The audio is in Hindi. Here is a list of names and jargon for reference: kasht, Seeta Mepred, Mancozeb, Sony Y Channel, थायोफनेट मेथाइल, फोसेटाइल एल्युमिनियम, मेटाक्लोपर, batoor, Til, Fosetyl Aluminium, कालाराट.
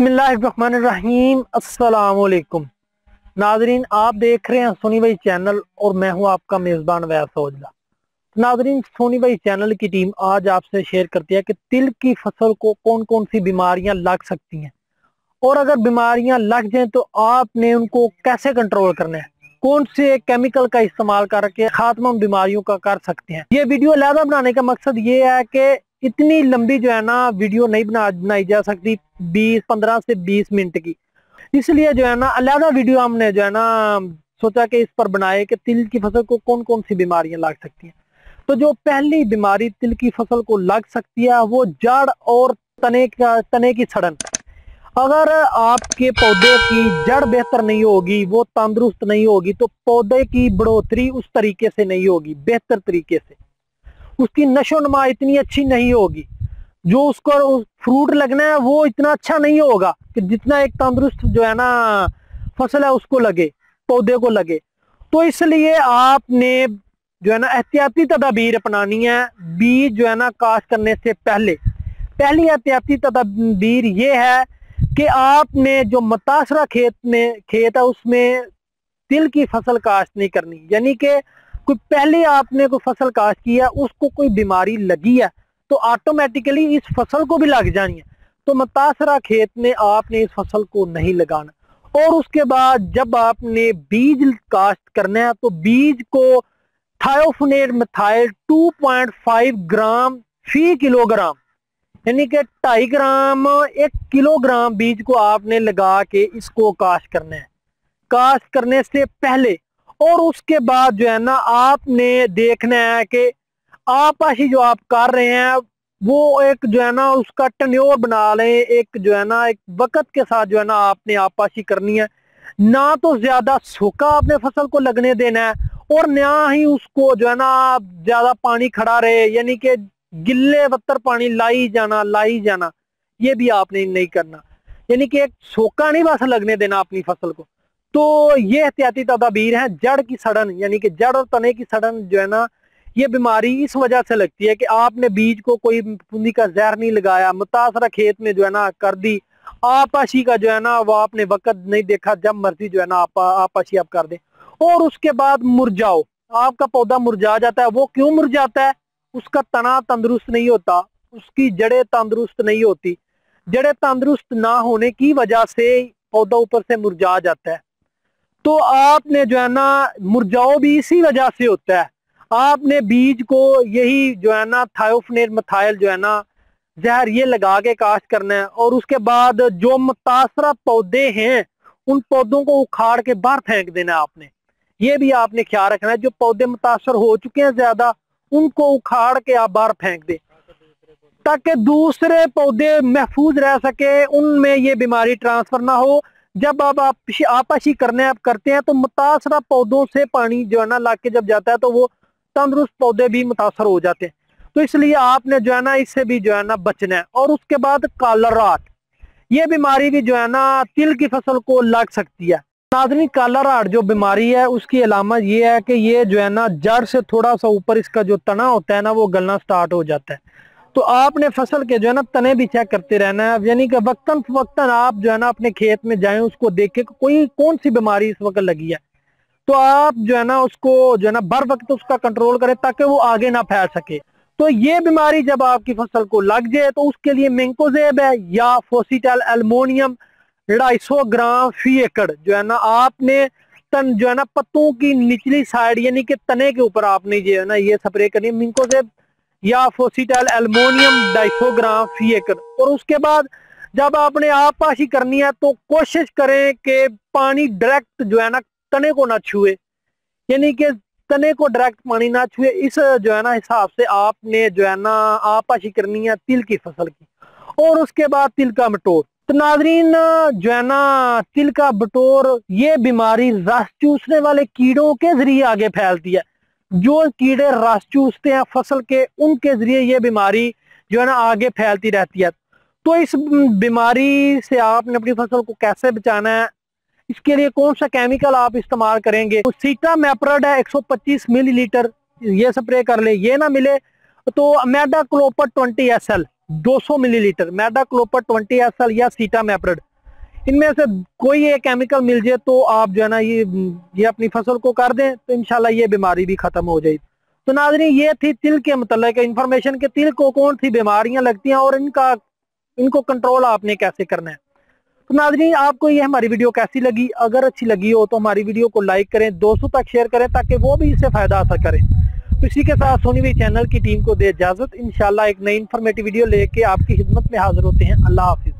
बिस्मिल्लाहिर्रहमानिर्रहीम अस्सलामुअलैकुम नाजरीन, आप देख रहे हैं सोनी वाई चैनल और मैं हूं आपका मेज़बान वैसा उजला। नाजरीन, सोनी वाई चैनल की टीम आज आपसे शेयर करती है कि तिल की फसल को कौन कौन सी बीमारियां लग सकती हैं और अगर बीमारियां लग जाएं तो आपने उनको कैसे कंट्रोल करना है, कौन से केमिकल का इस्तेमाल करके खात्मा बीमारियों का कर सकते हैं। ये वीडियो अलहदा बनाने का मकसद ये है कि इतनी लंबी जो है ना वीडियो नहीं बनाई जा सकती, 15 से 20 मिनट की, इसलिए जो है ना अलहदा वीडियो हमने जो है ना सोचा कि इस पर बनाए कि तिल की फसल को कौन कौन सी बीमारियां लग सकती हैं। तो जो पहली बीमारी तिल की फसल को लग सकती है वो जड़ और तने की सड़न। अगर आपके पौधे की जड़ बेहतर नहीं होगी, वो तंदुरुस्त नहीं होगी, तो पौधे की बढ़ोतरी उस तरीके से नहीं होगी, बेहतर तरीके से उसकी नशोनुमा इतनी अच्छी नहीं होगी, जो उसको फ्रूट लगना है वो इतना अच्छा नहीं होगा कि जितना एक तंदुरुस्त जो है ना फसल है उसको लगे, पौधे को लगे। तो इसलिए आपने जो है ना एहतियाती तदाबीर अपनानी है बीज जो है ना काश्त करने से पहले। पहली एहतियाती तदाबीर ये है कि आपने जो मुतासरा खेत है उसमें तिल की फसल काश्त नहीं करनी, यानी कि कोई पहले आपने कोई फसल काश्त की है उसको कोई बीमारी लगी है तो ऑटोमेटिकली इस फसल को भी लग जानी है, तो मुतासरा खेत में आपने इस फसल को नहीं लगाना। और उसके बाद जब आपने बीज काश्त करना है तो बीज को थायोफनेट मेथाइल 2.5 ग्राम फी किलोग्राम यानी कि 2.5 ग्राम 1 किलोग्राम बीज को आपने लगा के इसको काश्त करना है, काश्त करने से पहले। और उसके बाद जो है ना आपने देखना है कि आपाशी जो आप कर रहे हैं वो एक जो है ना उसका टन्योर बना लें, एक जो है ना एक वक्त के साथ जो है ना आपने आपाशी करनी है। ना तो ज़्यादा सूखा आपने फसल को लगने देना है और ना ही उसको जो है ना आप ज़्यादा पानी खड़ा रहे, यानी कि गिल्ले बत्तर पानी लाई जाना ये भी आपने नहीं करना, यानी कि एक सूखा नहीं बस लगने देना अपनी फसल को। तो ये एहतियाती तदाबीर हैं। जड़ की सड़न यानी कि जड़ और तने की सड़न जो है ना ये बीमारी इस वजह से लगती है कि आपने बीज को कोई फफूंदी का जहर नहीं लगाया, मुतासरा खेत में जो है ना कर दी, आपाशी का जो है ना वो आपने वक्त नहीं देखा, जब मर्जी जो है ना आपाशी आप कर दें। और उसके बाद मुरझाओ, आपका पौधा मुरझा जाता है। वो क्यों मुरझाता है? उसका तना तंदुरुस्त नहीं होता, उसकी जड़ें तंदुरुस्त नहीं होती। जड़ें तंदुरुस्त ना होने की वजह से पौधा ऊपर से मुरझा जाता है। तो आपने जो है ना मुरझाओ भी इसी वजह से होता है, आपने बीज को यही जो है ना थायोफनेट मेथाइल जो है ना जहर ये लगा के काश्त करना है। और उसके बाद जो मुतासरा पौधे हैं उन पौधों को उखाड़ के बाहर फेंक देना है आपने, ये भी आपने ख्याल रखना है। जो पौधे मुतासर हो चुके हैं ज़्यादा उनको उखाड़ के आप बाहर फेंक दें ताकि दूसरे पौधे महफूज रह सके, उनमें ये बीमारी ट्रांसफ़र ना हो। जब आप आपाशी करने आप करते हैं तो मुतासरा पौधों से पानी जो है ना ला के जब जाता है तो वो तंदुरुस्त पौधे भी मुतासर हो जाते हैं। तो इसलिए आपने जो है ना इससे भी जो है ना बचना है। और उसके बाद कालाराट, ये बीमारी भी जो है ना तिल की फसल को लग सकती है। नाजरीन, कालाराट जो बीमारी है उसकी अलामत ये है कि ये जो है ना जड़ से थोड़ा सा ऊपर इसका जो तना होता है ना वो गलना स्टार्ट हो जाता है। तो आपने फसल के जो है ना तने भी चेक करते रहना है, यानी कि वक्तन फवक्तन आप जो है ना अपने खेत में जाएं, उसको देखें कि कोई कौन सी बीमारी इस वक्त लगी है, तो आप जो है ना उसको जो है ना बर वक्त उसका कंट्रोल करें ताकि वो आगे ना फैल सके। तो ये बीमारी जब आपकी फसल को लग जाए तो उसके लिए मैंकोजेब है या फोसीटल एलमोनियम 250 ग्राम फी एकड़ जो है ना आपने तन जो है ना पत्तों की निचली साइड यानी कि तने के ऊपर आपने जो है ना ये स्प्रे करनी है, मैंकोजेब या फोसेटाइल एल्युमिनियम 250 ग्राम फी एकड़। और उसके बाद जब आपने आपाशी करनी है तो कोशिश करें कि पानी डायरेक्ट जो है ना तने को ना छुए, यानी कि तने को डायरेक्ट पानी ना छुए। इस जो है ना हिसाब से आपने जो है ना आपाशी करनी है तिल की फसल की। और उसके बाद तिल का बटोर। तो नाजरीन, जो है ना तिल का बटोर ये बीमारी रस चूसने वाले कीड़ों के जरिए आगे फैलती है। जो कीड़े रस चूसते हैं फसल के, उनके जरिए ये बीमारी जो है ना आगे फैलती रहती है। तो इस बीमारी से आपने अपनी फसल को कैसे बचाना है, इसके लिए कौन सा केमिकल आप इस्तेमाल करेंगे? तो सीटा मेप्रेड है 125 मिलीलीटर ये स्प्रे कर ले, ये ना मिले तो मेटाक्लोपर 20 SL 200 मिलीलीटर मेटाक्लोपर 20 SL या सीटा मेप्रेड इनमें से कोई ये केमिकल मिल जाए तो आप जो है ना ये अपनी फसल को कर दें तो इंशाल्लाह ये बीमारी भी ख़त्म हो जाएगी। तो नाज़रीन ये थी तिल के मतलब इंफॉर्मेशन कि तिल को कौन सी बीमारियां लगती हैं और इनको कंट्रोल आपने कैसे करना है। तो नाज़रीन आपको ये हमारी वीडियो कैसी लगी, अगर अच्छी लगी हो तो हमारी वीडियो को लाइक करें, दोस्तों तक शेयर करें ताकि वो भी इससे फ़ायदा हासिल करें। तो इसी के साथ सोनी वाई चैनल की टीम को दे इजाज़त, इंशाल्लाह एक नई इन्फॉर्मेटिव वीडियो लेके आपकी खिदमत में हाजिर होते हैं। अल्लाह हाफिज़।